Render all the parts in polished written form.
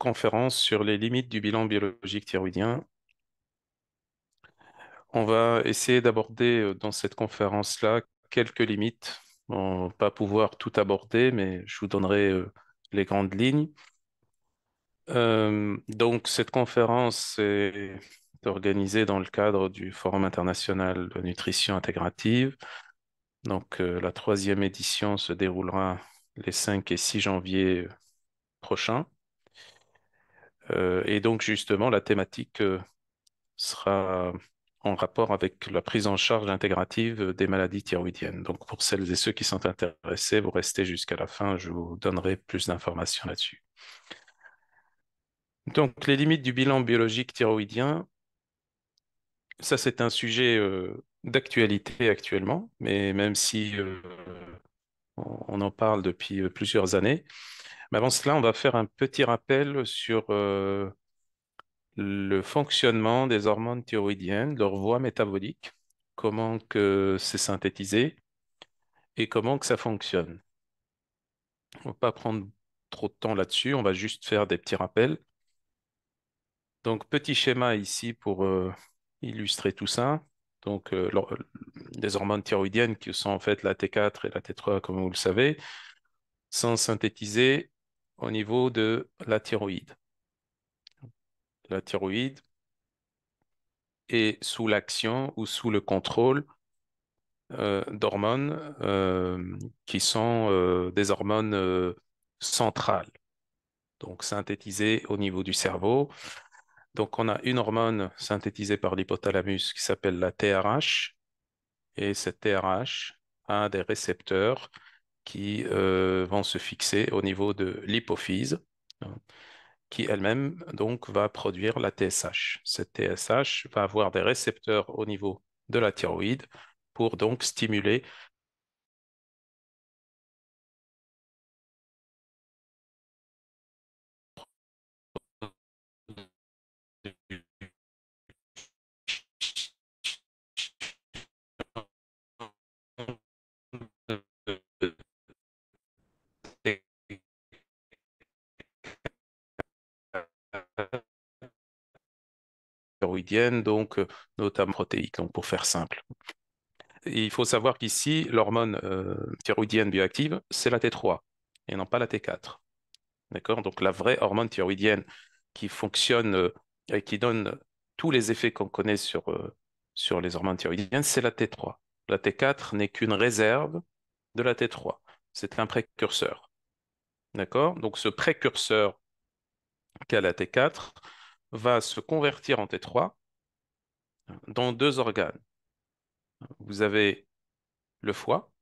conférence sur les limites du bilan biologique thyroïdien. On va essayer d'aborder dans cette conférence-là quelques limites. On ne va pas pouvoir tout aborder, mais je vous donnerai les grandes lignes. Donc, cette conférence est organisée dans le cadre du Forum International de Nutrition Intégrative. Donc, la troisième édition se déroulera les 5 et 6 janvier prochains. Et donc, justement, la thématique sera en rapport avec la prise en charge intégrative des maladies thyroïdiennes. Donc, pour celles et ceux qui sont intéressés, vous restez jusqu'à la fin, je vous donnerai plus d'informations là-dessus. Donc, les limites du bilan biologique thyroïdien, ça c'est un sujet d'actualité actuellement, mais même si on en parle depuis plusieurs années. Mais avant cela, on va faire un petit rappel sur le fonctionnement des hormones thyroïdiennes, leur voie métabolique, comment que c'est synthétisé et comment que ça fonctionne. On ne va pas prendre trop de temps là-dessus, on va juste faire des petits rappels. Donc, petit schéma ici pour illustrer tout ça. Donc, des hormones thyroïdiennes qui sont en fait la T4 et la T3, comme vous le savez, sont synthétisées au niveau de la thyroïde. La thyroïde est sous l'action ou sous le contrôle d'hormones qui sont des hormones centrales, donc synthétisées au niveau du cerveau. Donc, on a une hormone synthétisée par l'hypothalamus qui s'appelle la TRH, et cette TRH a des récepteurs qui vont se fixer au niveau de l'hypophyse, qui elle-même donc va produire la TSH. Cette TSH va avoir des récepteurs au niveau de la thyroïde pour donc stimuler thyroïdienne, donc notamment protéique, donc pour faire simple. Et il faut savoir qu'ici, l'hormone thyroïdienne bioactive, c'est la T3 et non pas la T4. D'accord? Donc la vraie hormone thyroïdienne qui fonctionne et qui donne tous les effets qu'on connaît sur, sur les hormones thyroïdiennes, c'est la T3. La T4 n'est qu'une réserve de la T3. C'est un précurseur. D'accord? Donc ce précurseur qu'a la T4 va se convertir en T3 dans deux organes. Vous avez le foie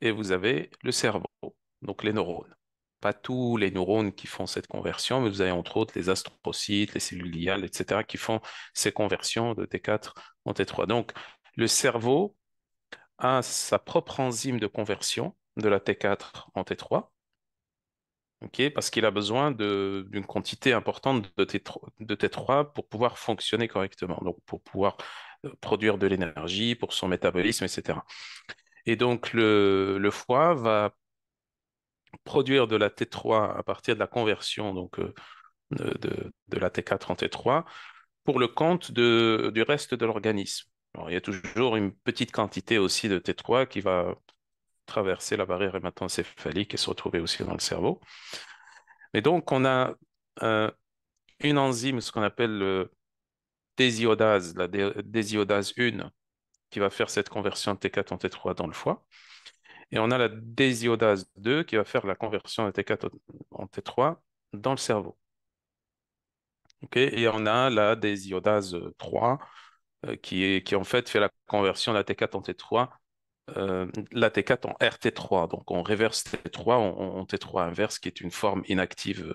et vous avez le cerveau, donc les neurones. Pas tous les neurones qui font cette conversion, mais vous avez entre autres les astrocytes, les cellules gliales, etc., qui font ces conversions de T4 en T3. Donc, le cerveau a sa propre enzyme de conversion de la T4 en T3, okay, parce qu'il a besoin d'une quantité importante de T3 pour pouvoir fonctionner correctement, donc pour pouvoir produire de l'énergie, pour son métabolisme, etc. Et donc le foie va produire de la T3 à partir de la conversion donc, de la T4 en T3 pour le compte du reste de l'organisme. Alors, il y a toujours une petite quantité aussi de T3 qui va traverser la barrière hématocéphalique et se retrouver aussi dans le cerveau. Mais donc, on a une enzyme, ce qu'on appelle le désiodase, la désiodase 1, qui va faire cette conversion de T4 en T3 dans le foie. Et on a la désiodase 2 qui va faire la conversion de T4 en T3 dans le cerveau. Okay, et on a la désiodase 3 qui en fait fait la conversion de la T4 en T3, la T4 en RT3. Donc on réverse T3 en T3 inverse, qui est une forme inactive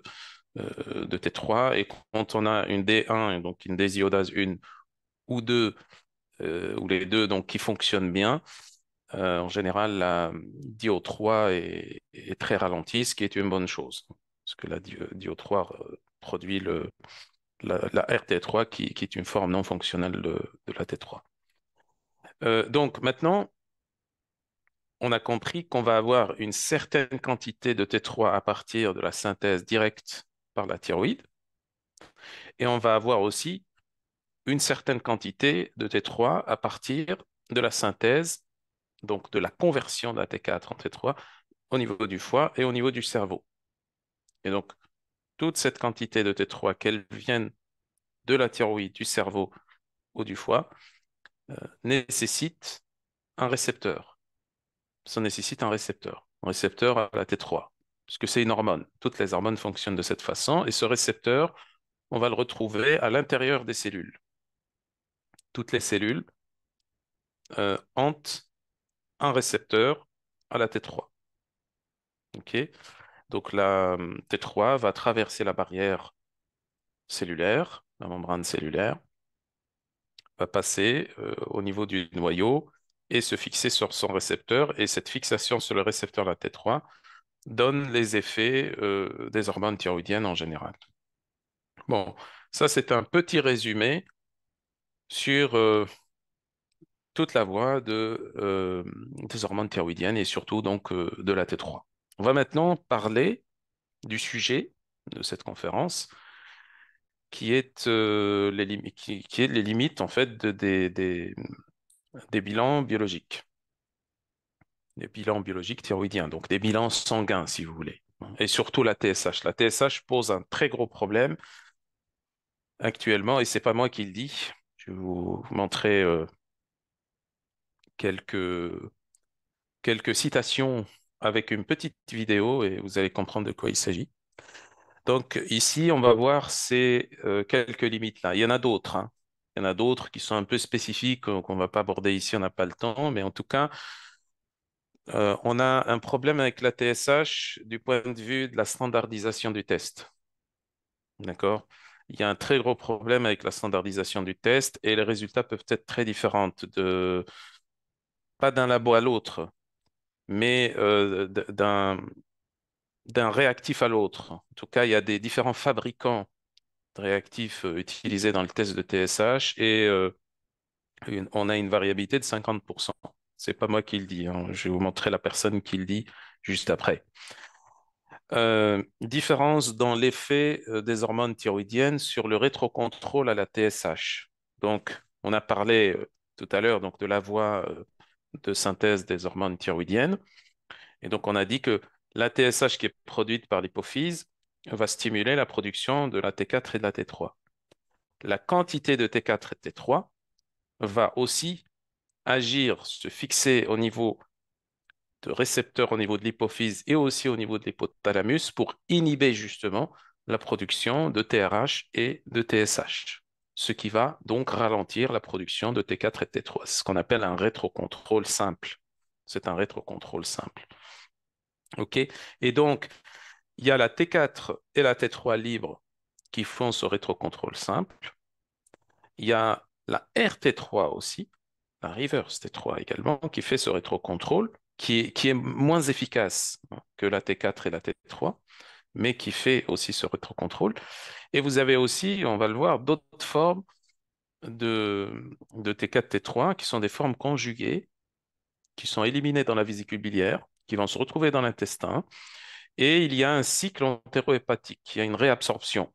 de T3. Et quand on a une D1, donc une désiodase 1 ou 2, ou les deux donc, qui fonctionnent bien, en général, la DIO3 est très ralentie, ce qui est une bonne chose, parce que la DIO3 produit la RT3 qui est une forme non fonctionnelle de la T3. Donc maintenant, on a compris qu'on va avoir une certaine quantité de T3 à partir de la synthèse directe par la thyroïde. Et on va avoir aussi une certaine quantité de T3 à partir de la synthèse, donc de la conversion de la T4 en T3 au niveau du foie et au niveau du cerveau. Et donc, toute cette quantité de T3, qu'elle vienne de la thyroïde, du cerveau ou du foie, nécessite un récepteur. Ça nécessite un récepteur à la T3, puisque c'est une hormone. Toutes les hormones fonctionnent de cette façon, et ce récepteur, on va le retrouver à l'intérieur des cellules. Toutes les cellules ont un récepteur à la T3. Okay. Donc la T3 va traverser la barrière cellulaire, la membrane cellulaire, va passer au niveau du noyau et se fixer sur son récepteur. Et cette fixation sur le récepteur de la T3 donne les effets des hormones thyroïdiennes en général. Bon, ça c'est un petit résumé sur toute la voie de, des hormones thyroïdiennes et surtout donc de la T3. On va maintenant parler du sujet de cette conférence, qui est les limites en fait des bilans biologiques, des bilans biologiques thyroïdiens, donc des bilans sanguins si vous voulez, et surtout la TSH. La TSH pose un très gros problème actuellement, et c'est pas moi qui le dis. Je vais vous montrer quelques citations avec une petite vidéo et vous allez comprendre de quoi il s'agit. Donc ici, on va voir ces quelques limites-là. Il y en a d'autres, hein. Il y en a d'autres qui sont un peu spécifiques, qu'on ne va pas aborder ici, on n'a pas le temps, mais en tout cas, on a un problème avec la TSH du point de vue de la standardisation du test. D'accord ? Il y a un très gros problème avec la standardisation du test et les résultats peuvent être très différents, pas d'un labo à l'autre, mais d'un réactif à l'autre. En tout cas, il y a des différents fabricants de réactifs utilisés dans le test de TSH et on a une variabilité de 50%. Ce n'est pas moi qui le dis, hein. Je vais vous montrer la personne qui le dit juste après. Différence dans l'effet des hormones thyroïdiennes sur le rétrocontrôle à la TSH. Donc, on a parlé tout à l'heure de la voie de synthèse des hormones thyroïdiennes. Et donc, on a dit que la TSH qui est produite par l'hypophyse va stimuler la production de la T4 et de la T3. La quantité de T4 et de T3 va aussi agir, se fixer au niveau de récepteurs, au niveau de l'hypophyse et aussi au niveau de l'hypothalamus pour inhiber justement la production de TRH et de TSH, ce qui va donc ralentir la production de T4 et T3. C'est ce qu'on appelle un rétrocontrôle simple. C'est un rétrocontrôle simple. Okay, et donc, il y a la T4 et la T3 libres qui font ce rétrocontrôle simple. Il y a la RT3 aussi, la reverse T3 également, qui fait ce rétrocontrôle, qui est moins efficace que la T4 et la T3, mais qui fait aussi ce rétrocontrôle. Et vous avez aussi, on va le voir, d'autres formes de T4, T3, qui sont des formes conjuguées, qui sont éliminées dans la vésicule biliaire, qui vont se retrouver dans l'intestin, et il y a un cycle entérohépatique, il y a une réabsorption.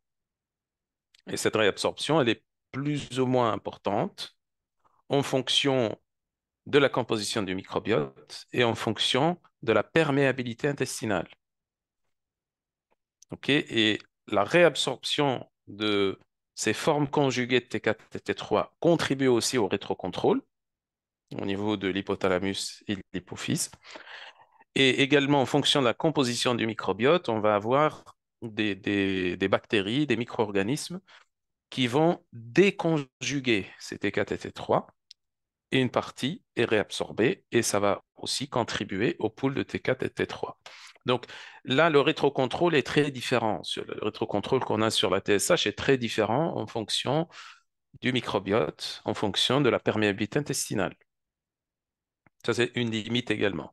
Et cette réabsorption, elle est plus ou moins importante en fonction de la composition du microbiote et en fonction de la perméabilité intestinale. Okay, et la réabsorption de ces formes conjuguées de T4 et T3 contribue aussi au rétrocontrôle au niveau de l'hypothalamus et de l'hypophyse. Et également, en fonction de la composition du microbiote, on va avoir des bactéries, des micro-organismes qui vont déconjuguer ces T4 et T3, et une partie est réabsorbée, et ça va aussi contribuer au pool de T4 et T3. Donc là, le rétrocontrôle est très différent. Le rétrocontrôle qu'on a sur la TSH est très différent en fonction du microbiote, en fonction de la perméabilité intestinale. Ça, c'est une limite également.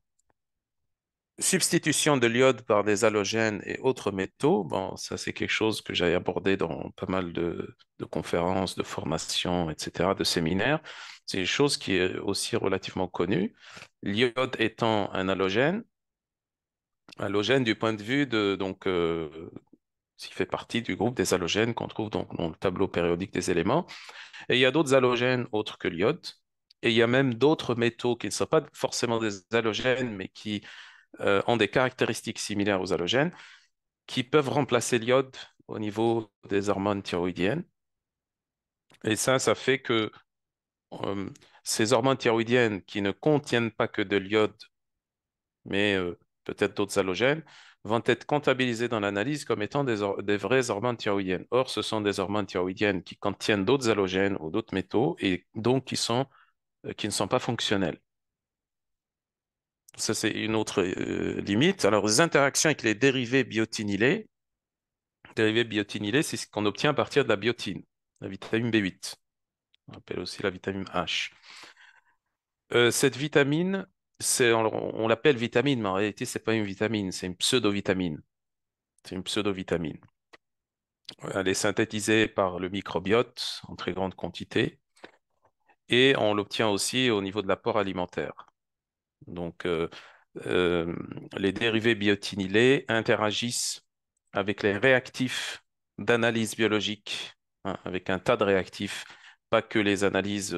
Substitution de l'iode par des halogènes et autres métaux. Bon, ça, c'est quelque chose que j'avais abordé dans pas mal de conférences, de formations, etc., de séminaires. C'est une chose qui est aussi relativement connue. L'iode étant un halogène, du point de vue de ce qui fait partie du groupe des halogènes qu'on trouve donc dans le tableau périodique des éléments. Et il y a d'autres halogènes autres que l'iode, et il y a même d'autres métaux qui ne sont pas forcément des halogènes, mais qui ont des caractéristiques similaires aux halogènes, qui peuvent remplacer l'iode au niveau des hormones thyroïdiennes. Et ça, ça fait que ces hormones thyroïdiennes qui ne contiennent pas que de l'iode, mais peut-être d'autres halogènes, vont être comptabilisées dans l'analyse comme étant des vraies hormones thyroïdiennes. Or, ce sont des hormones thyroïdiennes qui contiennent d'autres halogènes ou d'autres métaux, et donc qui ne sont pas fonctionnels. Ça, c'est une autre limite. Alors, les interactions avec les dérivés biotinylés. Dérivés biotinylés, c'est ce qu'on obtient à partir de la biotine, la vitamine B8. On appelle aussi la vitamine H. Cette vitamine, on l'appelle vitamine, mais en réalité, ce n'est pas une vitamine, c'est une pseudovitamine. C'est une pseudovitamine. Elle est synthétisée par le microbiote en très grande quantité, et on l'obtient aussi au niveau de l'apport alimentaire. Donc, les dérivés biotinylés interagissent avec les réactifs d'analyse biologique, hein, avec un tas de réactifs, pas que les analyses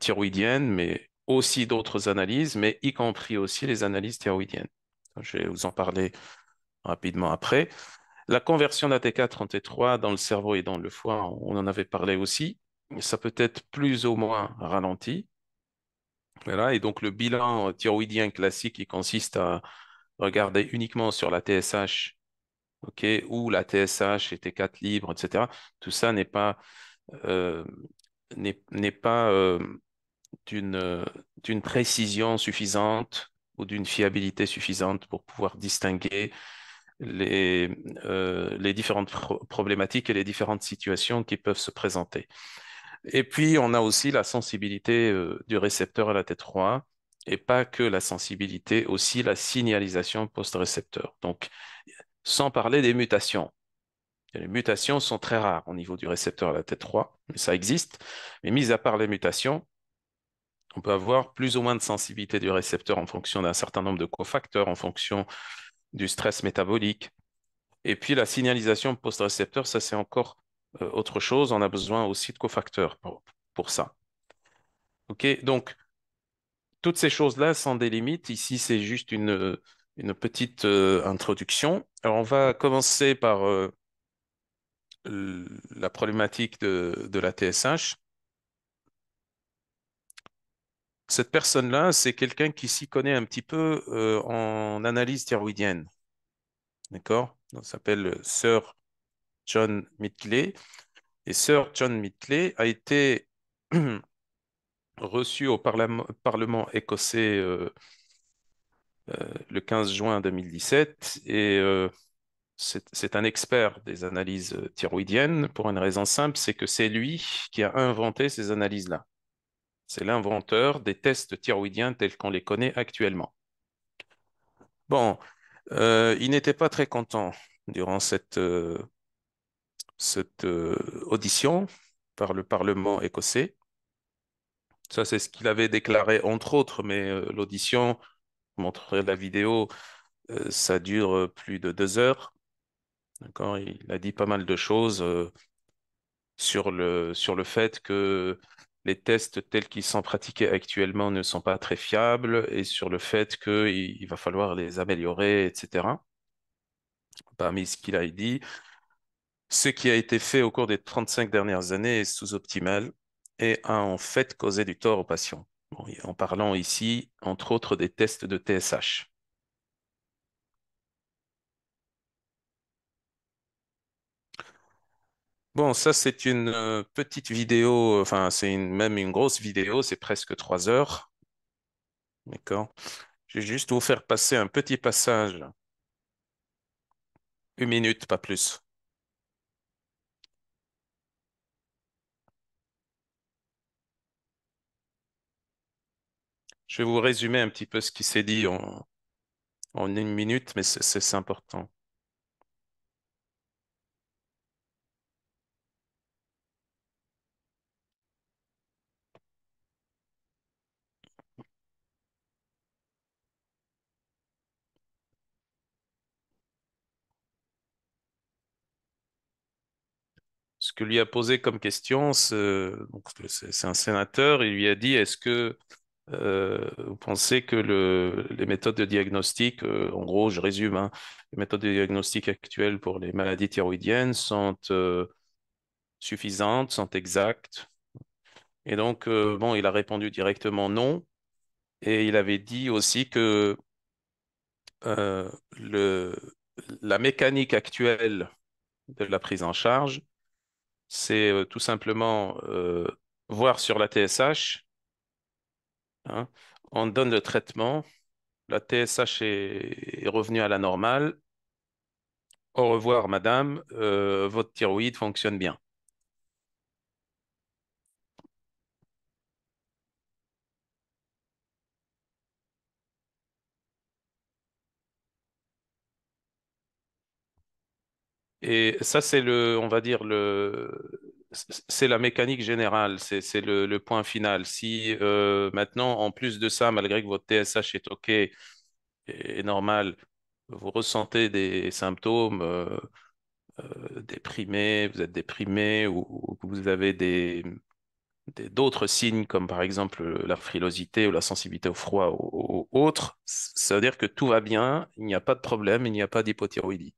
thyroïdiennes, mais aussi d'autres analyses, mais y compris aussi les analyses thyroïdiennes. Je vais vous en parler rapidement après. La conversion d'AT4 en T3 dans le cerveau et dans le foie, on en avait parlé aussi. Ça peut être plus ou moins ralenti. Voilà, et donc le bilan thyroïdien classique qui consiste à regarder uniquement sur la TSH, okay, ou la TSH et T4 libre, etc. Tout ça n'est pas, d'une précision suffisante ou d'une fiabilité suffisante pour pouvoir distinguer les différentes problématiques et les différentes situations qui peuvent se présenter. Et puis, on a aussi la sensibilité du récepteur à la T3, et pas que la sensibilité, aussi la signalisation post-récepteur. Donc, sans parler des mutations. Et les mutations sont très rares au niveau du récepteur à la T3, mais ça existe. Mais mis à part les mutations, on peut avoir plus ou moins de sensibilité du récepteur en fonction d'un certain nombre de cofacteurs, en fonction du stress métabolique. Et puis, la signalisation post-récepteur, ça c'est encore autre chose, on a besoin aussi de cofacteurs pour ça. Ok, donc toutes ces choses-là sont des limites. Ici, c'est juste une petite introduction. Alors, on va commencer par la problématique de la TSH. Cette personne-là, c'est quelqu'un qui s'y connaît un petit peu en analyse thyroïdienne. D'accord? On s'appelle Sir John Midgley. Et Sir John Midgley a été reçu au Parlement écossais le 15 juin 2017. Et c'est un expert des analyses thyroïdiennes pour une raison simple, c'est que c'est lui qui a inventé ces analyses-là. C'est l'inventeur des tests thyroïdiens tels qu'on les connaît actuellement. Bon, il n'était pas très content durant cette audition par le Parlement écossais. Ça, c'est ce qu'il avait déclaré, entre autres, mais l'audition, vous montrerez la vidéo, ça dure plus de 2 heures. D'accord, il a dit pas mal de choses sur le fait que les tests tels qu'ils sont pratiqués actuellement ne sont pas très fiables, et sur le fait qu'il va falloir les améliorer, etc. Parmi ce qu'il a dit, ce qui a été fait au cours des 35 dernières années est sous-optimal et a en fait causé du tort aux patients. Bon, en parlant ici, entre autres, des tests de TSH. Bon, ça, c'est une petite vidéo, enfin, c'est même une grosse vidéo, c'est presque 3 heures. D'accord? Je vais juste vous faire passer un petit passage. 1 minute, pas plus. Je vais vous résumer un petit peu ce qui s'est dit en 1 minute, mais c'est important. ce que lui a posé comme question, c'est un sénateur, il lui a dit, est-ce que vous pensez que les méthodes de diagnostic, en gros, je résume, hein, les méthodes de diagnostic actuelles pour les maladies thyroïdiennes sont suffisantes, sont exactes? Et donc, bon, il a répondu directement non. Et il avait dit aussi que la mécanique actuelle de la prise en charge, c'est tout simplement voir sur la TSH, hein, on donne le traitement, la TSH est revenue à la normale, au revoir madame, votre thyroïde fonctionne bien. Et ça, c'est on va dire, c'est la mécanique générale, c'est le point final. Si maintenant, en plus de ça, malgré que votre TSH est OK et normal, vous ressentez des symptômes déprimés, vous êtes déprimé ou vous avez d'autres signes comme par exemple la frilosité ou la sensibilité au froid ou autres, ça veut dire que tout va bien, il n'y a pas de problème, il n'y a pas d'hypothyroïdie.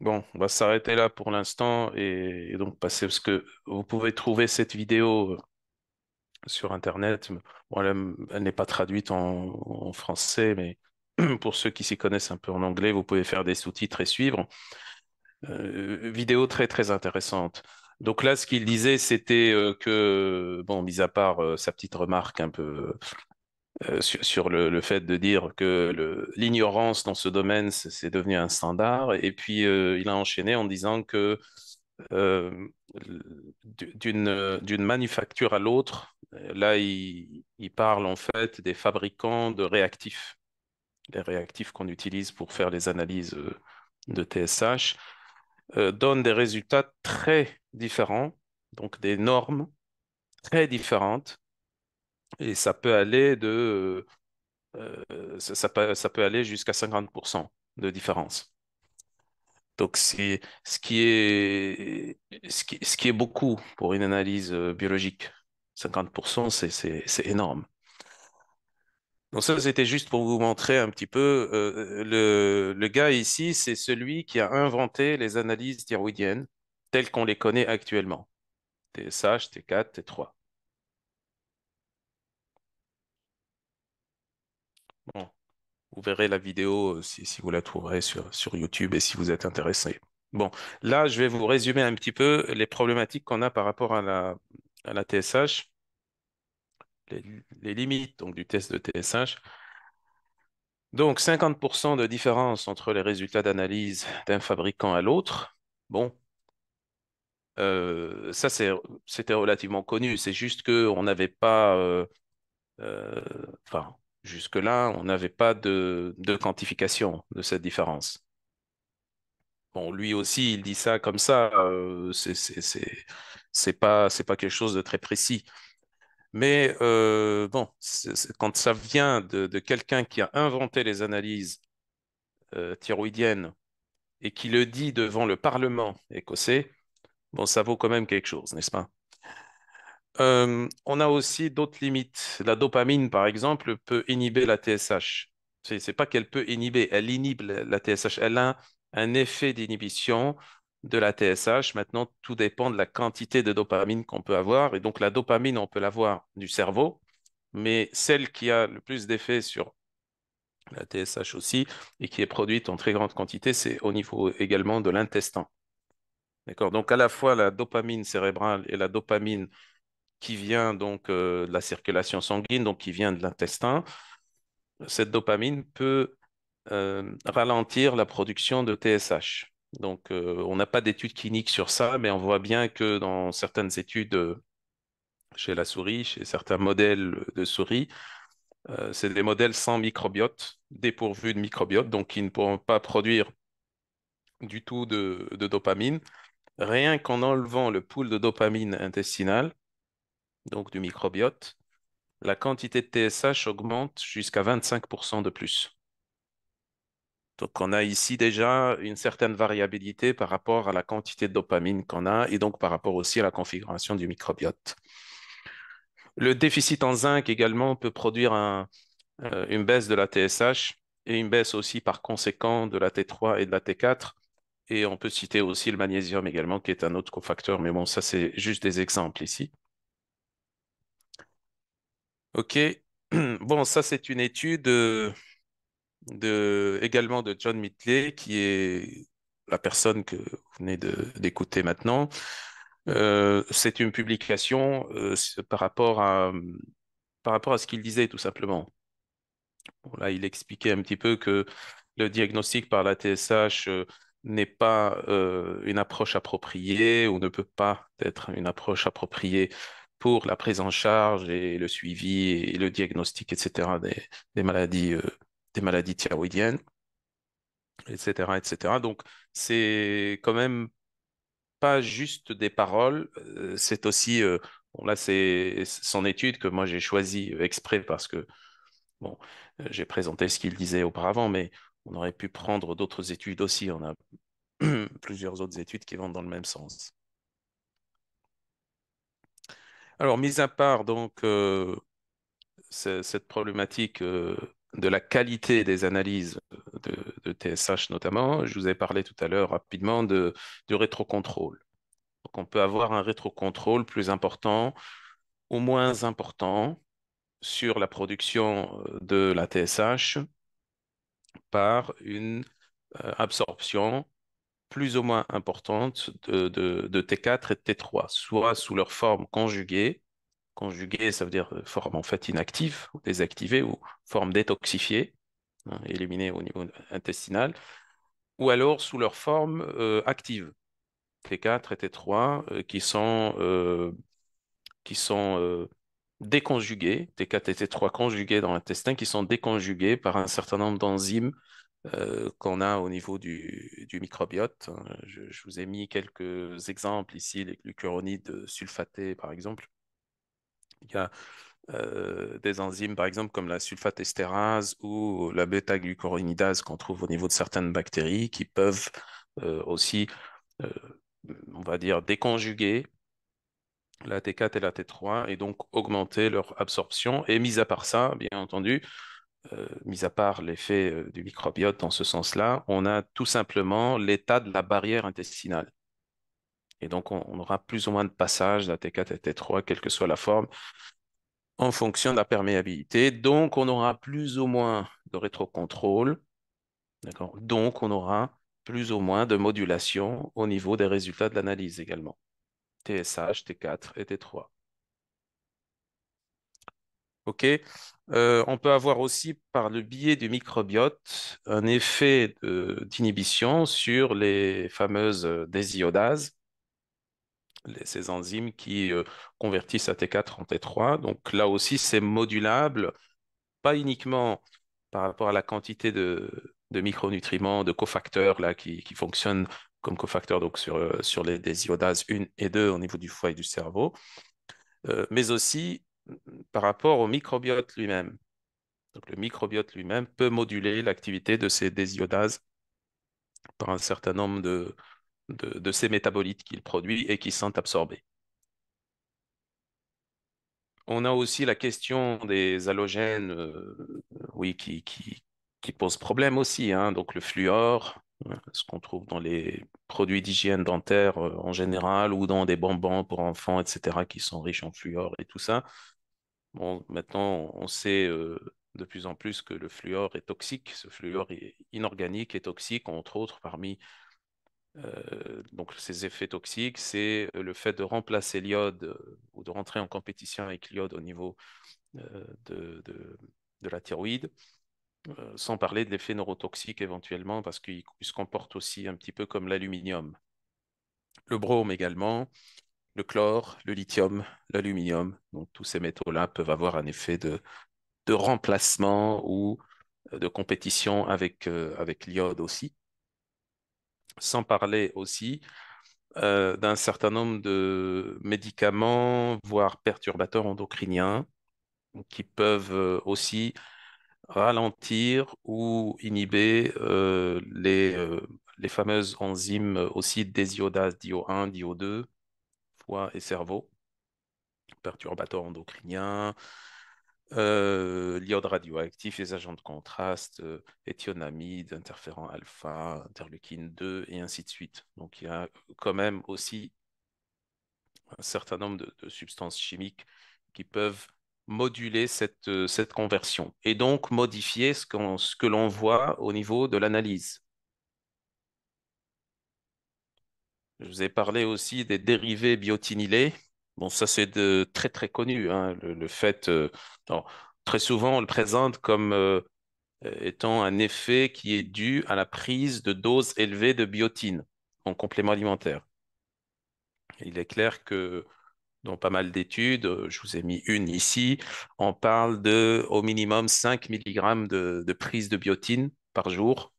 Bon, on va s'arrêter là pour l'instant et donc passer, parce que vous pouvez trouver cette vidéo sur Internet. Bon, elle n'est pas traduite en français, mais pour ceux qui s'y connaissent un peu en anglais, vous pouvez faire des sous-titres et suivre. Vidéo très, très intéressante. Donc là, ce qu'il disait, c'était que, bon, mis à part sa petite remarque un peu sur le fait de dire que l'ignorance dans ce domaine, c'est devenu un standard. Et puis, il a enchaîné en disant que d'une manufacture à l'autre, là, il parle en fait des fabricants de réactifs, les réactifs qu'on utilise pour faire les analyses de TSH, donnent des résultats très différents, donc des normes très différentes. Et ça peut aller ça peut aller jusqu'à 50% de différence. Donc c'est ce qui est beaucoup pour une analyse biologique. 50%, c'est énorme. Donc ça, c'était juste pour vous montrer un petit peu. Le gars ici, c'est celui qui a inventé les analyses thyroïdiennes telles qu'on les connaît actuellement. TSH, T4, T3. Bon, vous verrez la vidéo si vous la trouverez sur YouTube et si vous êtes intéressé. Bon, là, je vais vous résumer un petit peu les problématiques qu'on a par rapport à la TSH, les limites donc, du test de TSH. Donc, 50% de différence entre les résultats d'analyse d'un fabricant à l'autre. Bon, ça, c'était relativement connu. C'est juste qu'on n'avait pas... Jusque-là, on n'avait pas de quantification de cette différence. Bon, lui aussi, il dit ça comme ça, c'est pas quelque chose de très précis. Mais bon, quand ça vient de quelqu'un qui a inventé les analyses thyroïdiennes et qui le dit devant le Parlement écossais, bon, ça vaut quand même quelque chose, n'est-ce pas? On a aussi d'autres limites. La dopamine, par exemple, peut inhiber la TSH. C'est pas qu'elle peut inhiber, elle inhibe la TSH. Elle a un effet d'inhibition de la TSH. Maintenant, tout dépend de la quantité de dopamine qu'on peut avoir. Et donc, la dopamine, on peut l'avoir du cerveau, mais celle qui a le plus d'effet sur la TSH aussi et qui est produite en très grande quantité, c'est au niveau également de l'intestin. D'accord? Donc, à la fois la dopamine cérébrale et la dopamine qui vient donc de la circulation sanguine, donc qui vient de l'intestin, cette dopamine peut ralentir la production de TSH. Donc, on n'a pas d'études cliniques sur ça, mais on voit bien que dans certaines études chez la souris, chez certains modèles de souris, c'est des modèles sans microbiote, dépourvus de microbiote, donc qui ne pourront pas produire du tout de dopamine. Rien qu'en enlevant le pool de dopamine intestinale, donc du microbiote, la quantité de TSH augmente jusqu'à 25% de plus. Donc on a ici déjà une certaine variabilité par rapport à la quantité de dopamine qu'on a et donc par rapport aussi à la configuration du microbiote. Le déficit en zinc également peut produire une baisse de la TSH et une baisse aussi par conséquent de la T3 et de la T4. Et on peut citer aussi le magnésium également qui est un autre cofacteur, mais bon, ça c'est juste des exemples ici. Ok, bon, ça c'est une étude également de John Midgley, qui est la personne que vous venez d'écouter maintenant. C'est une publication par rapport à ce qu'il disait, tout simplement. Bon, là, il expliquait un petit peu que le diagnostic par la TSH n'est pas une approche appropriée ou ne peut pas être une approche appropriée pour la prise en charge et le suivi et le diagnostic, etc., des maladies thyroïdiennes, etc., etc. Donc, c'est quand même pas juste des paroles, c'est aussi, bon, là c'est son étude que moi j'ai choisie exprès parce que, bon, j'ai présenté ce qu'il disait auparavant, mais on aurait pu prendre d'autres études aussi, on a plusieurs autres études qui vont dans le même sens. Alors, mis à part donc cette problématique de la qualité des analyses de TSH notamment, je vous ai parlé tout à l'heure rapidement du rétrocontrôle. Donc on peut avoir un rétrocontrôle plus important ou moins important sur la production de la TSH par une absorption plus ou moins importante de T4 et de T3, soit sous leur forme conjuguée. Conjuguée, ça veut dire forme en fait inactive, ou désactivée, ou forme détoxifiée, hein, éliminée au niveau intestinal, ou alors sous leur forme active, T4 et T3, qui sont déconjugués, T4 et T3 conjugués dans l'intestin, qui sont déconjugués par un certain nombre d'enzymes qu'on a au niveau du microbiote. Je vous ai mis quelques exemples ici, les glucuronides sulfatés par exemple. Il y a des enzymes, par exemple, comme la sulfatestérase ou la bêta-glucuronidase qu'on trouve au niveau de certaines bactéries qui peuvent aussi, on va dire, déconjuguer la T4 et la T3 et donc augmenter leur absorption. Et mis à part ça, bien entendu, mis à part l'effet du microbiote dans ce sens-là, on a tout simplement l'état de la barrière intestinale. Et donc, on aura plus ou moins de passage de la T4 et T3, quelle que soit la forme, en fonction de la perméabilité. Donc, on aura plus ou moins de rétrocontrôle. D'accord ? Donc, on aura plus ou moins de modulation au niveau des résultats de l'analyse également. TSH, T4 et T3. OK. On peut avoir aussi, par le biais du microbiote, un effet d'inhibition sur les fameuses désiodases. Ces enzymes qui convertissent la T4 en T3. Donc là aussi, c'est modulable, pas uniquement par rapport à la quantité de micronutriments, de cofacteurs là, qui fonctionnent comme cofacteurs donc sur les désiodases 1 et 2 au niveau du foie et du cerveau, mais aussi par rapport au microbiote lui-même. Donc le microbiote lui-même peut moduler l'activité de ces désiodases par un certain nombre de ces métabolites qu'il produit et qui sont absorbés. On a aussi la question des halogènes oui, qui pose problème aussi, hein. Donc le fluor, ce qu'on trouve dans les produits d'hygiène dentaire en général ou dans des bonbons pour enfants, etc., qui sont riches en fluor et tout ça. Bon, maintenant, on sait de plus en plus que le fluor est toxique. Ce fluor est inorganique et toxique, entre autres parmi... donc ces effets toxiques, c'est le fait de remplacer l'iode ou de rentrer en compétition avec l'iode au niveau de la thyroïde sans parler de l'effet neurotoxique éventuellement, parce qu'il se comporte aussi un petit peu comme l'aluminium. Le brome également, le chlore, le lithium, l'aluminium, donc tous ces métaux-là peuvent avoir un effet de remplacement ou de compétition avec l'iode aussi. Sans parler aussi d'un certain nombre de médicaments, voire perturbateurs endocriniens, qui peuvent aussi ralentir ou inhiber les fameuses enzymes aussi désiodase, DIO1, DIO2, foie et cerveau, perturbateurs endocriniens, l'iode radioactif, les agents de contraste, éthionamide, interférent alpha, interleukine 2, et ainsi de suite. Donc il y a quand même aussi un certain nombre de substances chimiques qui peuvent moduler cette conversion et donc modifier ce que l'on voit au niveau de l'analyse. Je vous ai parlé aussi des dérivés biotinylés. Bon, ça, c'est très, très connu. Hein, le fait, très souvent, on le présente comme étant un effet qui est dû à la prise de doses élevées de biotine en complément alimentaire. Il est clair que dans pas mal d'études, je vous ai mis une ici, on parle de au minimum 5 mg de prise de biotine par jour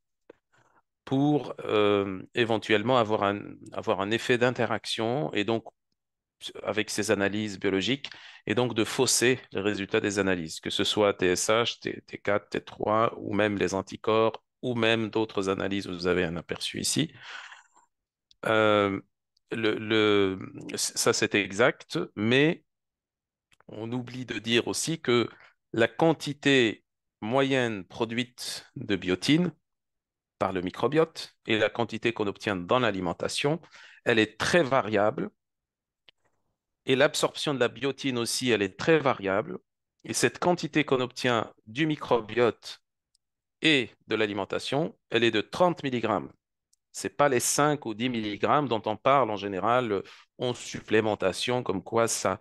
pour éventuellement avoir un effet d'interaction et donc avec ces analyses biologiques, et donc de fausser les résultats des analyses, que ce soit TSH, T4, T3, ou même les anticorps, ou même d'autres analyses, vous avez un aperçu ici. Ça, c'est exact, mais on oublie de dire aussi que la quantité moyenne produite de biotine par le microbiote et la quantité qu'on obtient dans l'alimentation, elle est très variable. Et l'absorption de la biotine aussi, elle est très variable. Et cette quantité qu'on obtient du microbiote et de l'alimentation, elle est de 30 mg. Ce n'est pas les 5 ou 10 mg dont on parle en général en supplémentation, comme quoi ça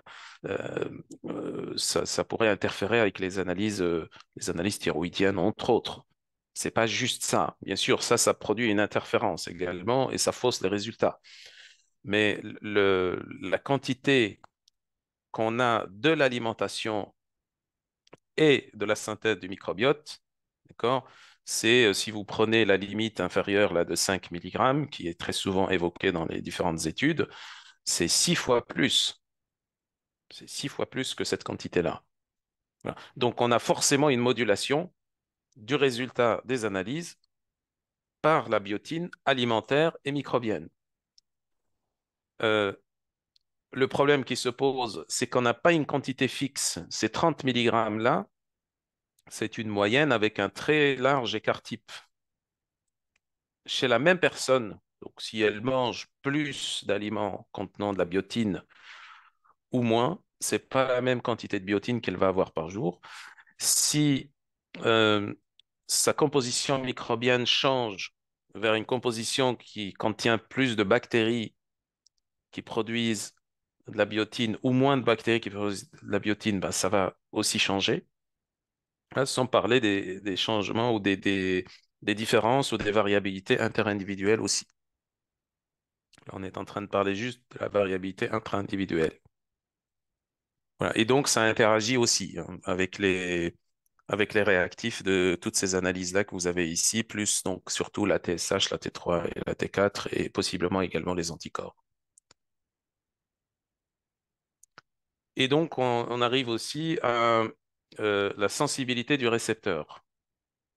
pourrait interférer avec les analyses thyroïdiennes, entre autres. Ce n'est pas juste ça. Bien sûr, ça produit une interférence également et ça fausse les résultats. Mais la quantité qu'on a de l'alimentation et de la synthèse du microbiote, c'est si vous prenez la limite inférieure là, de 5 mg, qui est très souvent évoquée dans les différentes études, c'est 6 fois plus. C'est 6 fois plus que cette quantité-là. Voilà. Donc, on a forcément une modulation du résultat des analyses par la biotine alimentaire et microbienne. Le problème qui se pose, c'est qu'on n'a pas une quantité fixe. Ces 30 mg là, c'est une moyenne avec un très large écart type. Chez la même personne, donc si elle mange plus d'aliments contenant de la biotine ou moins, ce n'est pas la même quantité de biotine qu'elle va avoir par jour. Si sa composition microbienne change vers une composition qui contient plus de bactéries qui produisent de la biotine ou moins de bactéries qui produisent de la biotine, ben, ça va aussi changer. Là, sans parler des changements ou des différences ou des variabilités interindividuelles aussi. Là, on est en train de parler juste de la variabilité intra-individuelle. Voilà. Et donc, ça interagit aussi hein, avec les réactifs de toutes ces analyses-là que vous avez ici, plus donc surtout la TSH, la T3 et la T4, et possiblement également les anticorps. Et donc, on arrive aussi à la sensibilité du récepteur.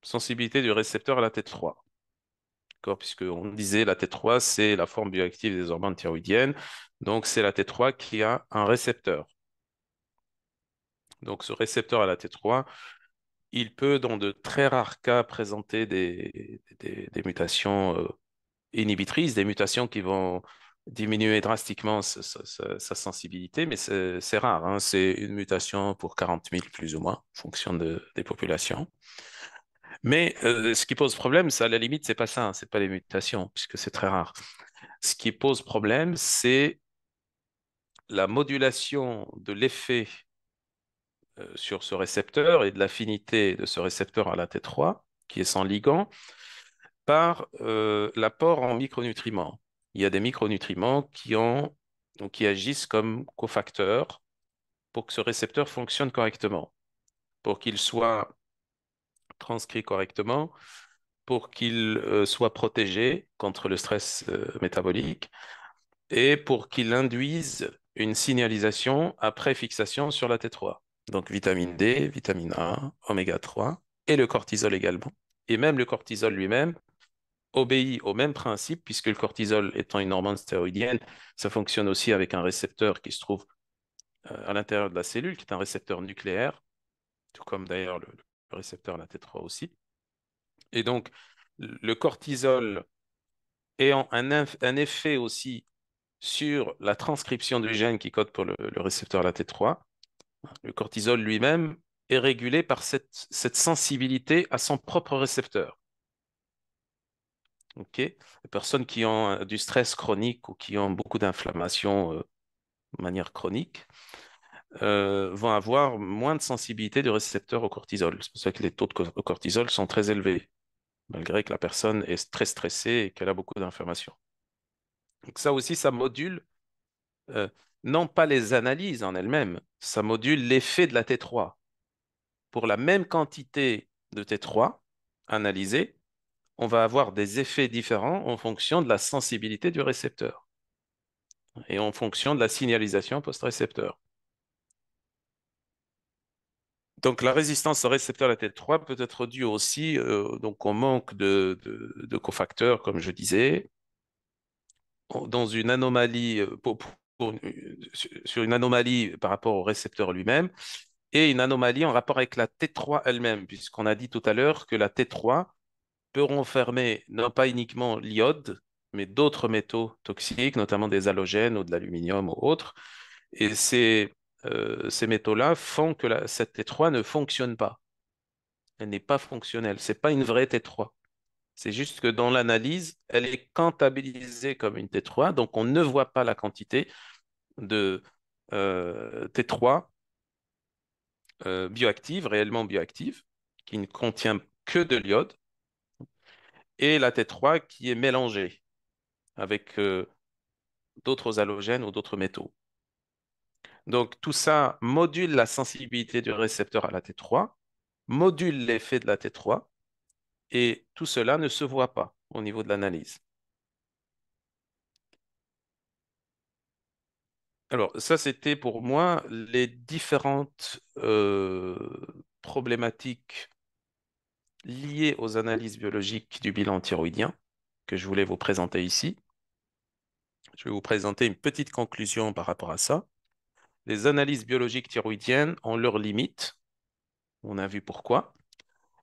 Sensibilité du récepteur à la T3. Puisqu'on disait la T3, c'est la forme bioactive des hormones thyroïdiennes. Donc, c'est la T3 qui a un récepteur. Donc, ce récepteur à la T3, il peut, dans de très rares cas, présenter des mutations inhibitrices, des mutations qui vont diminuer drastiquement sa sensibilité, mais c'est rare. Hein. C'est une mutation pour 40 000, plus ou moins, en fonction des populations. Mais ce qui pose problème, à la limite, c'est pas ça, hein. C'est pas les mutations, puisque c'est très rare. Ce qui pose problème, c'est la modulation de l'effet sur ce récepteur et de l'affinité de ce récepteur à la T3, qui est sans ligand, par l'apport en micronutriments. Il y a des micronutriments qui agissent comme cofacteurs pour que ce récepteur fonctionne correctement, pour qu'il soit transcrit correctement, pour qu'il soit protégé contre le stress métabolique et pour qu'il induise une signalisation après fixation sur la T3. Donc vitamine D, vitamine A, oméga 3 et le cortisol également. Et même le cortisol lui-même obéit au même principe, puisque le cortisol étant une hormone stéroïdienne, ça fonctionne aussi avec un récepteur qui se trouve à l'intérieur de la cellule, qui est un récepteur nucléaire, tout comme d'ailleurs le récepteur la T3 aussi. Et donc, le cortisol ayant un effet aussi sur la transcription du gène qui code pour le récepteur la T3, le cortisol lui-même est régulé par cette sensibilité à son propre récepteur. Okay. Les personnes qui ont du stress chronique ou qui ont beaucoup d'inflammation de manière chronique vont avoir moins de sensibilité du récepteur au cortisol. C'est pour ça que les taux de cortisol sont très élevés, malgré que la personne est très stressée et qu'elle a beaucoup d'inflammation. Donc ça aussi, ça module, non pas les analyses en elles-mêmes, ça module l'effet de la T3. Pour la même quantité de T3 analysée, on va avoir des effets différents en fonction de la sensibilité du récepteur et en fonction de la signalisation post-récepteur. Donc la résistance au récepteur à la T3 peut être due aussi donc au manque de cofacteurs, comme je disais, dans une anomalie, sur une anomalie par rapport au récepteur lui-même et une anomalie en rapport avec la T3 elle-même, puisqu'on a dit tout à l'heure que la T3 peut renfermer non pas uniquement l'iode, mais d'autres métaux toxiques, notamment des halogènes ou de l'aluminium ou autres. Et ces métaux-là font que cette T3 ne fonctionne pas. Elle n'est pas fonctionnelle. Ce n'est pas une vraie T3. C'est juste que dans l'analyse, elle est comptabilisée comme une T3, donc on ne voit pas la quantité de T3 bioactive, réellement bioactive, qui ne contient que de l'iode, et la T3 qui est mélangée avec d'autres halogènes ou d'autres métaux. Donc tout ça module la sensibilité du récepteur à la T3, module l'effet de la T3, et tout cela ne se voit pas au niveau de l'analyse. Alors ça, c'était pour moi les différentes problématiques liées aux analyses biologiques du bilan thyroïdien que je voulais vous présenter ici. Je vais vous présenter une petite conclusion par rapport à ça. Les analyses biologiques thyroïdiennes ont leurs limites. On a vu pourquoi.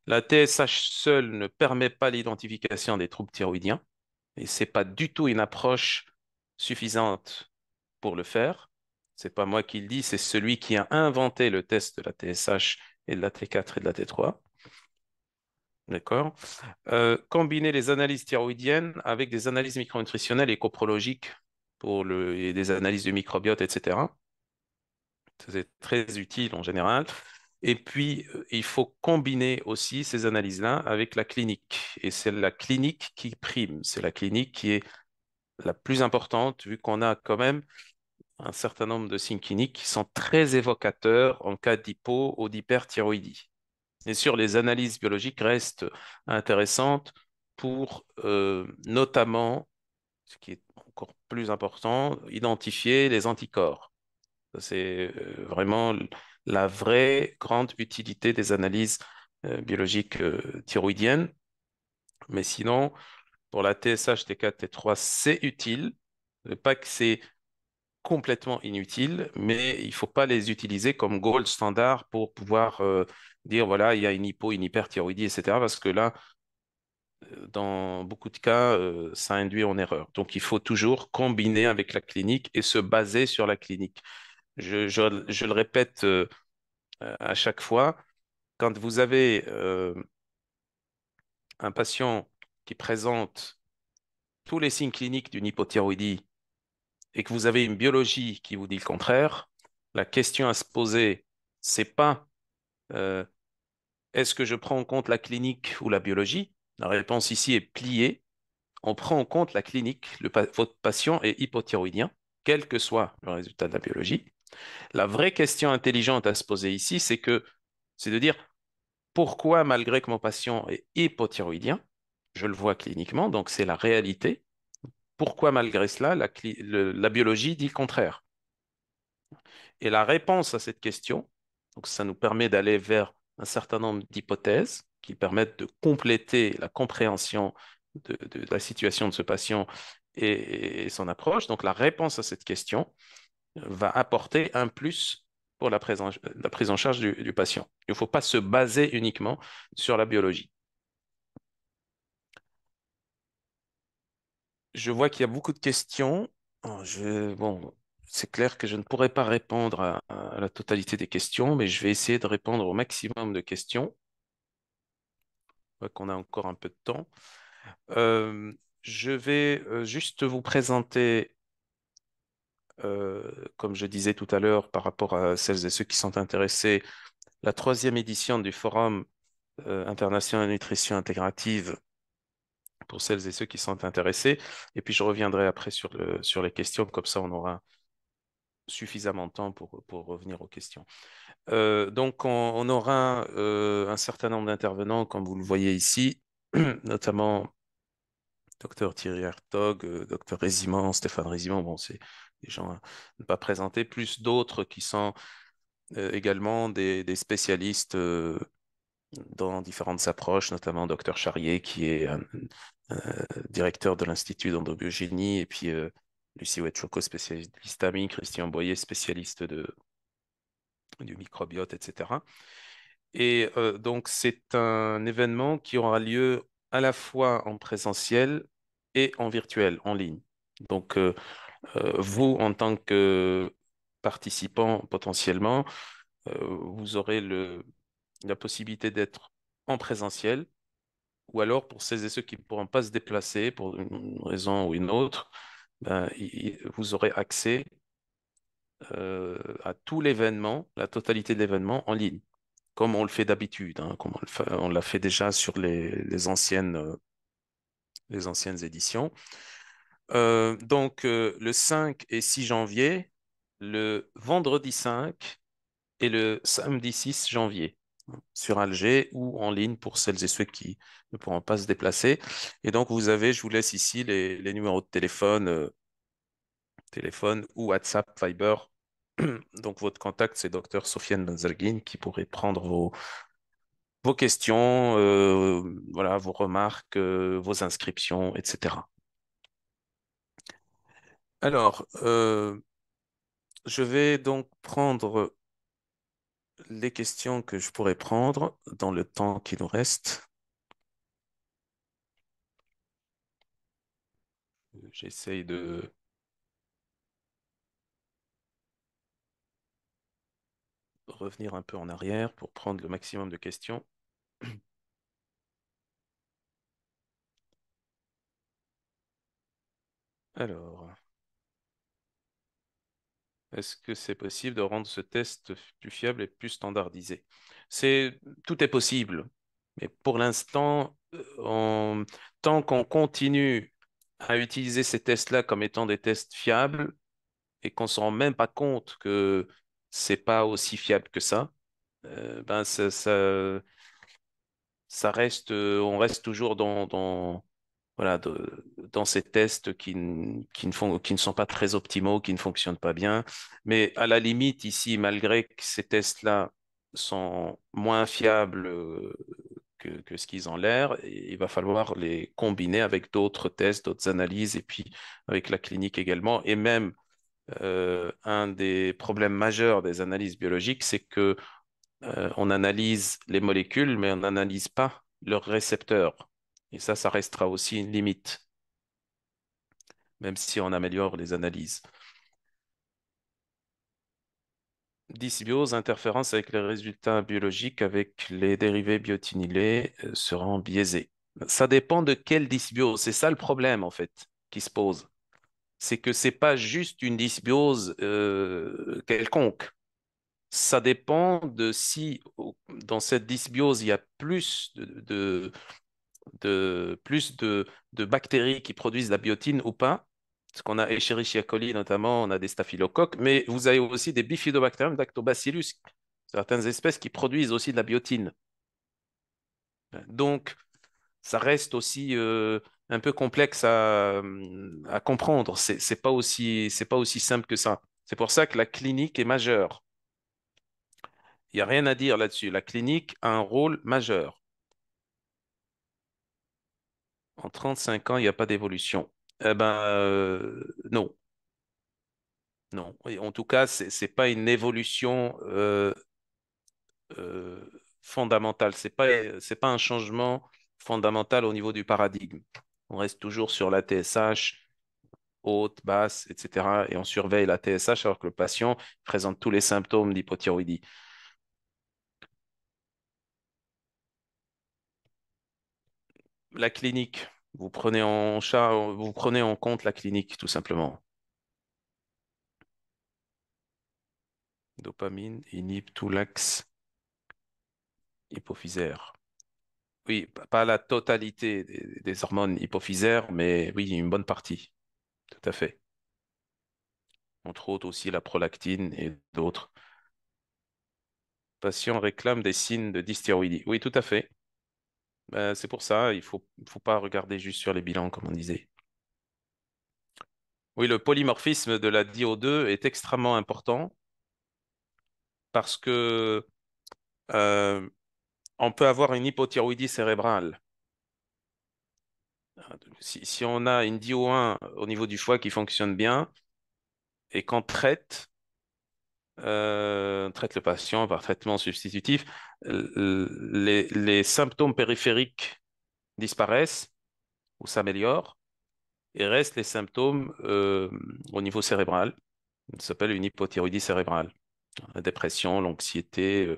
La TSH seule ne permet pas l'identification des troubles thyroïdiens et ce n'est pas du tout une approche suffisante pour le faire. Ce n'est pas moi qui le dis, c'est celui qui a inventé le test de la TSH et de la T4 et de la T3. D'accord. Combiner les analyses thyroïdiennes avec des analyses micronutritionnelles et coprologiques et des analyses du microbiote, etc. C'est très utile en général. Et puis, il faut combiner aussi ces analyses-là avec la clinique. Et c'est la clinique qui prime. C'est la clinique qui est la plus importante, vu qu'on a quand même un certain nombre de signes cliniques qui sont très évocateurs en cas d'hypo ou d'hyperthyroïdie. Bien sûr, les analyses biologiques restent intéressantes pour notamment, ce qui est encore plus important, identifier les anticorps. C'est vraiment la vraie grande utilité des analyses biologiques thyroïdiennes. Mais sinon, pour la TSH, T4, T3, c'est utile. Pas que c'est complètement inutile, mais il ne faut pas les utiliser comme gold standard pour pouvoir dire voilà, il y a une hypo, une hyperthyroïdie, etc. Parce que là, dans beaucoup de cas, ça induit en erreur. Donc, il faut toujours combiner avec la clinique et se baser sur la clinique. Je le répète à chaque fois, quand vous avez un patient qui présente tous les signes cliniques d'une hypothyroïdie et que vous avez une biologie qui vous dit le contraire, la question à se poser, c'est pas Est-ce que je prends en compte la clinique ou la biologie? La réponse ici est pliée. On prend en compte la clinique. Votre patient est hypothyroïdien, quel que soit le résultat de la biologie. La vraie question intelligente à se poser ici, c'est de dire pourquoi, malgré que mon patient est hypothyroïdien, je le vois cliniquement, donc c'est la réalité. Pourquoi, malgré cela, la biologie dit le contraire? Et la réponse à cette question, donc ça nous permet d'aller vers un certain nombre d'hypothèses qui permettent de compléter la compréhension de la situation de ce patient et son approche. Donc la réponse à cette question va apporter un plus pour la prise en charge du patient. Il ne faut pas se baser uniquement sur la biologie. Je vois qu'il y a beaucoup de questions. Bon, c'est clair que je ne pourrai pas répondre à la totalité des questions, mais je vais essayer de répondre au maximum de questions. Je vois qu'on a encore un peu de temps. Je vais juste vous présenter, comme je disais tout à l'heure, par rapport à celles et ceux qui sont intéressés, la 3e édition du Forum International de Nutrition Intégrative pour celles et ceux qui sont intéressés. Et puis, je reviendrai après sur les questions. Comme ça, on aura suffisamment de temps pour revenir aux questions. Donc, on aura un certain nombre d'intervenants, comme vous le voyez ici, notamment Dr Thierry Hertog, Dr Résimant, Stéphane Résimant, bon, c'est des gens à ne pas présenter, plus d'autres qui sont également des spécialistes dans différentes approches, notamment Dr Charrier, qui est directeur de l'Institut d'endobiogénie, et puis Lucie Wetschouko, spécialiste de l'histamine, Christian Boyer, spécialiste du microbiote, etc. Et donc, c'est un événement qui aura lieu à la fois en présentiel et en virtuel, en ligne. Donc, vous, en tant que participant potentiellement, vous aurez la possibilité d'être en présentiel, ou alors pour celles et ceux qui ne pourront pas se déplacer pour une raison ou une autre, ben, vous aurez accès à tout l'événement, la totalité de l'événement en ligne, comme on le fait d'habitude, hein, comme on l'a fait déjà sur les anciennes éditions. Donc, le 5 et 6 janvier, le vendredi 5 et le samedi 6 janvier, sur Alger ou en ligne pour celles et ceux qui ne pourront pas se déplacer. Et donc, vous avez, je vous laisse ici les numéros de téléphone, ou WhatsApp, Viber. Donc, votre contact, c'est Dr Sofiane Benzerguine qui pourrait prendre vos questions, voilà, vos remarques, vos inscriptions, etc. Alors, je vais donc prendre les questions que je pourrais prendre dans le temps qui nous reste. J'essaye de... revenir un peu en arrière pour prendre le maximum de questions. Alors, est-ce que c'est possible de rendre ce test plus fiable et plus standardisé? Tout est possible, mais pour l'instant, tant qu'on continue à utiliser ces tests-là comme étant des tests fiables et qu'on ne se rend même pas compte que c'est pas aussi fiable que ça, ben ça reste, on reste toujours voilà, dans ces tests qui ne sont pas très optimaux, qui ne fonctionnent pas bien. Mais à la limite, ici, malgré que ces tests-là sont moins fiables que ce qu'ils ont l'air, il va falloir les combiner avec d'autres tests, d'autres analyses, et puis avec la clinique également, et même... un des problèmes majeurs des analyses biologiques, c'est que on analyse les molécules, mais on n'analyse pas leurs récepteurs. Et ça restera aussi une limite, même si on améliore les analyses. Dysbiose, interférence avec les résultats biologiques, avec les dérivés biotinylés, seront biaisés. Ça dépend de quelle dysbiose. C'est ça le problème, en fait, qui se pose. C'est que ce n'est pas juste une dysbiose quelconque. ça dépend de si dans cette dysbiose, il y a plus de bactéries qui produisent la biotine ou pas. Parce qu'on a Escherichia coli notamment, on a des staphylocoques, mais vous avez aussi des bifidobacterium, lactobacillus, certaines espèces qui produisent aussi de la biotine. Donc, ça reste aussi un peu complexe à comprendre. C'est pas aussi simple que ça. C'est pour ça que la clinique est majeure. Il n'y a rien à dire là-dessus. La clinique a un rôle majeur. En 35 ans, il n'y a pas d'évolution. Eh ben, non. Non. Et en tout cas, ce n'est pas une évolution fondamentale. Ce n'est pas un changement fondamental au niveau du paradigme. On reste toujours sur la TSH haute, basse, etc. Et on surveille la TSH alors que le patient présente tous les symptômes d'hypothyroïdie. La clinique, vous prenez en compte la clinique, tout simplement. Dopamine inhibe tout l'axe hypophysaire. Oui, pas la totalité des hormones hypophysaires, mais oui, une bonne partie. Tout à fait. Entre autres aussi la prolactine et d'autres. Patients réclament des signes de dysthyroïdie. Oui, tout à fait. C'est pour ça, il faut pas regarder juste sur les bilans, comme on disait. Oui, le polymorphisme de la DIO2 est extrêmement important parce que on peut avoir une hypothyroïdie cérébrale. Si on a une DIO1 au niveau du foie qui fonctionne bien et qu'on traite le patient par traitement substitutif, les symptômes périphériques disparaissent ou s'améliorent et restent les symptômes au niveau cérébral. Ça s'appelle une hypothyroïdie cérébrale. La dépression, l'anxiété,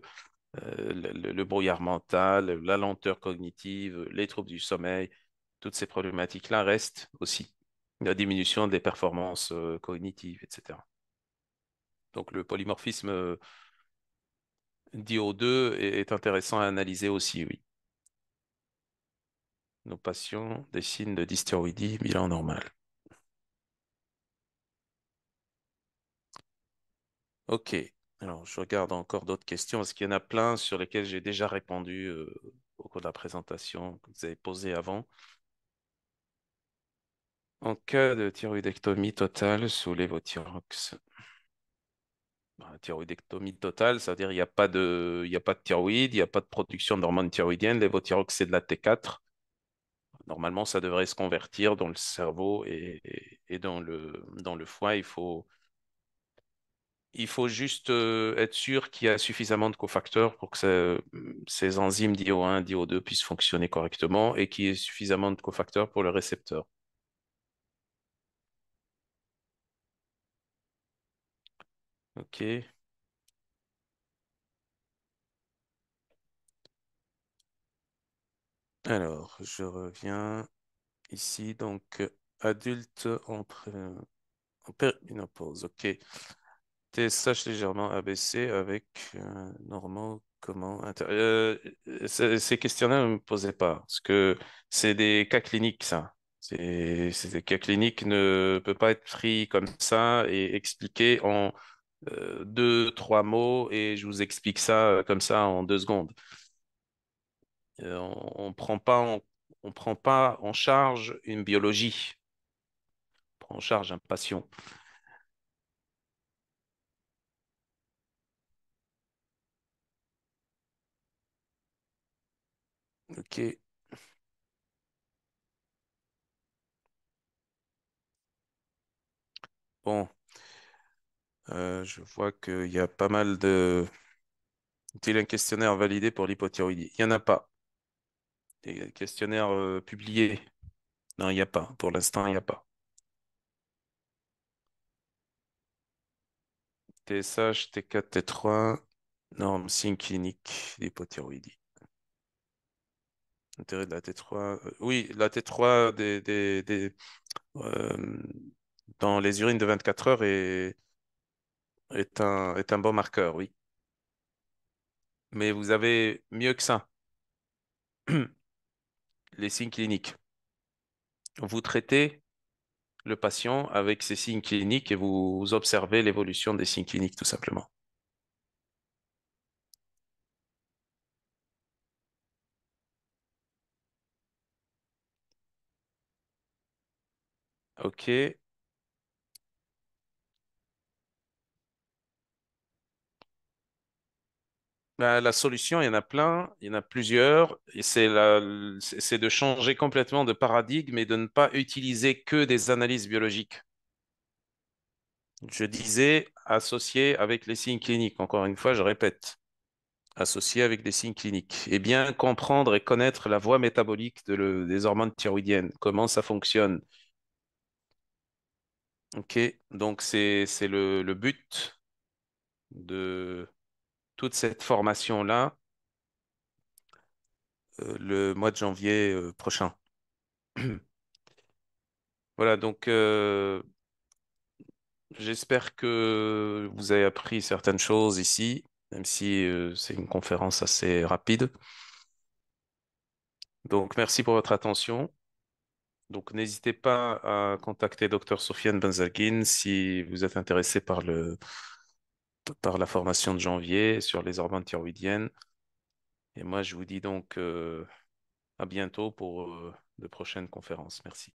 le brouillard mental, la lenteur cognitive, les troubles du sommeil, toutes ces problématiques-là restent aussi. La diminution des performances cognitives, etc. Donc le polymorphisme DIO2 est intéressant à analyser aussi, oui. Nos patients, des signes de dysthyroïdie, bilan normal. Ok, alors je regarde encore d'autres questions, parce qu'il y en a plein sur lesquelles j'ai déjà répondu au cours de la présentation que vous avez posée avant. En cas de thyroïdectomie totale, soulevez vos thyrox. Thyroïdectomie totale, ça veut dire qu'il n'y a pas de thyroïde, il n'y a pas de production d'hormones thyroïdiennes, l'évothyrox c'est de la T4. Normalement, ça devrait se convertir dans le cerveau et dans le foie. Il faut juste être sûr qu'il y a suffisamment de cofacteurs pour que ces enzymes DIO1, DIO2 puissent fonctionner correctement et qu'il y ait suffisamment de cofacteurs pour le récepteur. Ok. Alors, je reviens ici. Donc, adulte en périménopause. Ok. TSH légèrement abaissé avec normaux. Comment ces questionnaires ne me posaient pas. Parce que c'est des cas cliniques, ça. Ces cas cliniques ne peuvent pas être pris comme ça et expliqués en 2, 3 mots et je vous explique ça comme ça en 2 secondes. On prend pas en charge une biologie, on prend en charge un patient. Ok. Bon. Je vois qu'il y a pas mal de... Est-il un questionnaire validé pour l'hypothyroïdie? Il n'y en a pas. Des questionnaires publiés? Non, il n'y a pas. Pour l'instant, il n'y a pas. TSH, T4, T3, normes, signes cliniques d'hypothyroïdie. Intérêt de la T3... Oui, la T3 dans les urines de 24 heures est un bon marqueur, oui. mais vous avez mieux que ça. Les signes cliniques. Vous traitez le patient avec ces signes cliniques et vous observez l'évolution des signes cliniques, tout simplement. OK. La solution, il y en a plein, il y en a plusieurs. C'est de changer complètement de paradigme et de ne pas utiliser que des analyses biologiques. Je disais associé avec les signes cliniques. Encore une fois, je répète, associé avec des signes cliniques. Et bien comprendre et connaître la voie métabolique des hormones thyroïdiennes, comment ça fonctionne. OK, donc c'est le but de toute cette formation-là le mois de janvier prochain. Voilà, donc j'espère que vous avez appris certaines choses ici, même si c'est une conférence assez rapide. Donc, merci pour votre attention. Donc, n'hésitez pas à contacter Dr Sofiane Benzerguine si vous êtes intéressé par la formation de janvier sur les hormones thyroïdiennes. Et moi, je vous dis donc à bientôt pour de prochaines conférences. Merci.